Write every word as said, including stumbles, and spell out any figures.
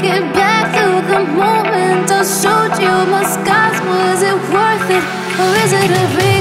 take it back to the moment I showed you my scars. Was it worth it, or is it a real?